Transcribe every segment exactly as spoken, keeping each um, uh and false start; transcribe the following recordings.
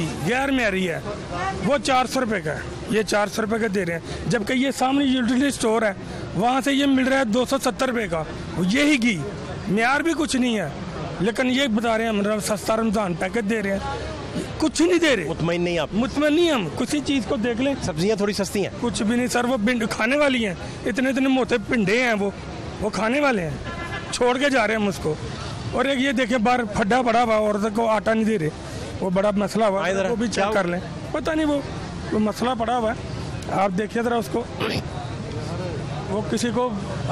गैर मेरी है वो चार सौ रुपये का है, ये चार सौ रुपये का दे रहे हैं, जबकि ये सामने यूटिलिटी स्टोर है वहाँ से ये मिल रहा है दो सौ सत्तर रुपये का, यही घी म्यार भी कुछ नहीं है, लेकिन ये बता रहे हैं हम सस्ता रमज़ान पैकेट दे रहे हैं, कुछ नहीं दे रहे। मुतमईन नहीं आप? मुतमईन नहीं हम, किसी चीज़ को देख लें। सब्जियाँ थोड़ी सस्ती हैं? कुछ भी नहीं सर, वो पिंड खाने वाली हैं, इतने इतने मोटे पिंडे हैं वो वो खाने वाले हैं, छोड़ के जा रहे हैं हम उसको। और एक ये देखें बाहर फड्डा पड़ा हुआ, औरत को आटा नहीं दे रहे, वो बड़ा मसला हुआ, वो भी चेक कर लें, पता नहीं वो वो मसला पड़ा हुआ है, आप देखिए ज़रा उसको, वो किसी को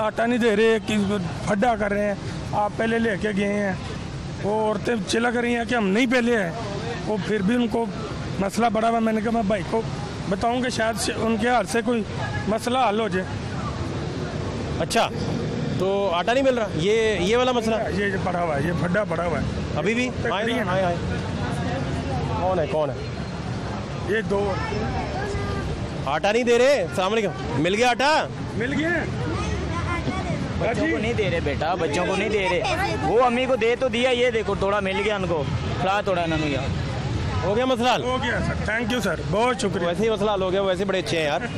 आटा नहीं दे रहे, कि फड्डा कर रहे हैं, आप पहले लेके गए हैं, वो औरतें चिल्ला कर रही हैं कि हम नहीं पहले हैं, वो फिर भी उनको मसला पड़ा हुआ। मैंने कहा मैं भाई को बताऊँ कि शायद उनके हाथ से कोई मसला हल हो जाए। अच्छा तो आटा नहीं मिल रहा, ये ये वाला मसला ये पड़ा हुआ है, ये फड्डा पड़ा हुआ है अभी भी। कौन है कौन है ये दो? आटा नहीं दे रहे। अस्सलाम वालेकुम, मिल गया आटा? मिल गया, बच्चों को नहीं दे रहे बेटा, बच्चों को नहीं दे रहे, वो अम्मी को दे तो दिया, ये देखो थोड़ा मिल गया उनको, खिला थोड़ा इन्होंने, यार हो गया मसला हल? हो गया सर, थैंक यू सर, बहुत शुक्रिया। वैसे ही मसला हल हो गया, वैसे बड़े अच्छे हैं यार,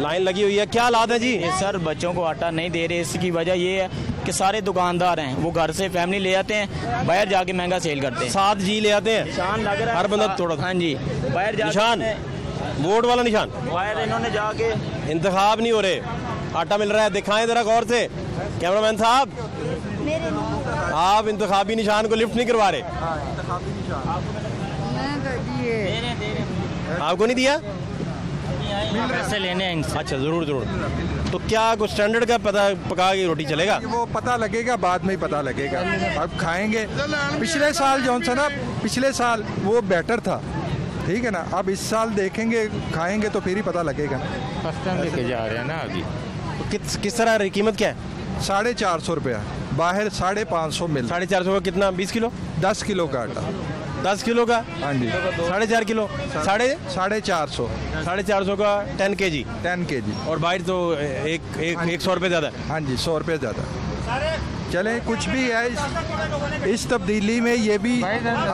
लाइन लगी हुई है। क्या हालात है जी? सर बच्चों को आटा नहीं दे रहे, इसकी वजह ये है कि सारे दुकानदार हैं, वो घर से फैमिली ले आते हैं, बाहर जाके महंगा सेल करते हैं, सात जी ले आते हैं, निशान लग रहा है हर बंदा थोड़ा। हाँ जी, बाहर जाके निशान, वोट वाला निशान, बाहर इन्होंने जाके इंतखाब नहीं हो रहे। आटा मिल रहा है, दिखाएं जरा गौर से कैमरामैन साहब, आप इंतखाबी निशान को लिफ्ट नहीं करवा रहे, आपको नहीं दिया? पैसे लेने हैं इनसे। अच्छा जरूर जरूर, तो क्या कुछ स्टैंडर्ड का पता पका के रोटी चलेगा? वो पता लगेगा बाद में ही पता लगेगा, अब खाएंगे। पिछले साल जो था ना, पिछले साल वो बेटर था, ठीक है ना, अब इस साल देखेंगे, खाएंगे तो फिर ही पता लगेगा। सस्ता लेके जा रहे हैं ना अभी, तो किस किस तरह कीमत क्या है? साढ़े चार सौ रुपया, बाहर साढ़े पाँच सौ मिल। साढ़े चार सौ का कितना? बीस किलो, दस किलो का आटा, दस किलो का। हाँ जी, साढ़े चार किलो, साढ़े साढ़े चार सौ, साढ़े चार सौ का टेन के जी, टेन के जी। और बाहर तो एक एक, एक सौ रुपये ज़्यादा। हाँ जी, सौ रुपये ज़्यादा। चले कुछ भी है इस तब्दीली में, ये भी भाई हमारे ना क्या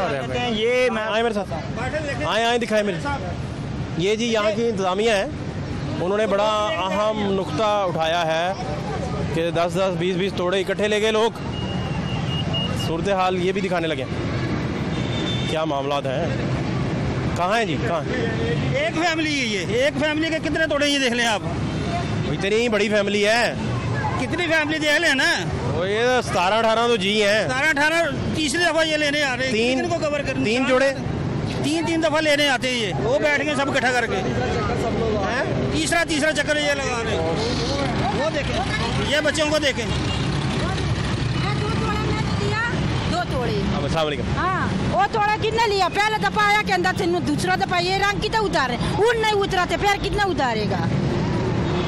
हो रहा है। ये आए मेरे साथ, आए आए दिखाए मेरे। ये जी यहाँ की इंतज़ामिया है, उन्होंने बड़ा अहम नुक्ता उठाया है कि दस दस बीस बीस तोड़े इकट्ठे ले गए लोग, सूरत हाल ये भी दिखाने लगे। क्या मामला है, कहाँ है जी? कहाँ? एक फैमिली है ये, एक फैमिली के कितने तोड़े ये देख लें आप, इतनी बड़ी फैमिली है, कितनी फैमिली देख लें ना, वो ये सतारह अठारह तो जी हैं, सतारह अठारह तीसरी दफ़ा ये लेने आ रहे, तीन को कवर कर, तीन जोड़े, तीन तीन दफ़ा लेने आते हैं ये, वो बैठ गए सब इकट्ठा करके, तीसरा तीसरा चक्कर ये लगा रहे, वो देखें ये बच्चों को देखें। अब अस्सलाम वालेकुम। हाँ, वो थोड़ा कितना लिया, पहला दफा आया के अंदर से, दूसरा दफा ये रंग कितना उतारे, उन नहीं उतराते, फिर कितना उतारेगा?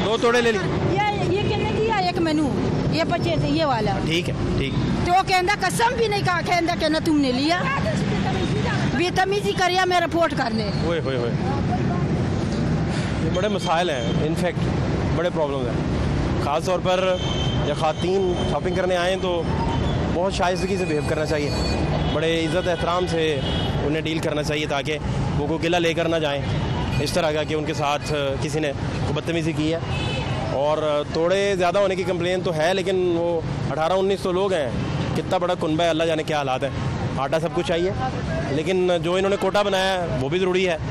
दो तोड़े ले लिए, ये ये कितने दिया एक मेनू, ये पच्चीस, ये वाला ठीक है ठीक। तो कहना कसम भी नहीं कहा, कहना कहना तुमने लिया, बेतमीजी करिया, मैं रिपोर्ट कर ले। बड़े मसाइल हैं, इनफेक्ट बड़े प्रॉब्लम हैं, ख़ास तौर पर जब खातीन शॉपिंग करने आएँ तो बहुत शाइस्तगी से बिहेव करना चाहिए, बड़े इज़्ज़त एहतराम से उन्हें डील करना चाहिए, ताकि वो को गिला लेकर ना जाएं इस तरह का कि उनके साथ किसी ने बदतमीज़ी की है। और थोड़े ज़्यादा होने की कंप्लेन तो है, लेकिन वो अठारह उन्नीस सौ लोग हैं, कितना बड़ा कुनबा है, अल्लाह जाने क्या हालात है। आटा सब कुछ चाहिए, लेकिन जो इन्होंने कोटा बनाया है वो भी ज़रूरी है।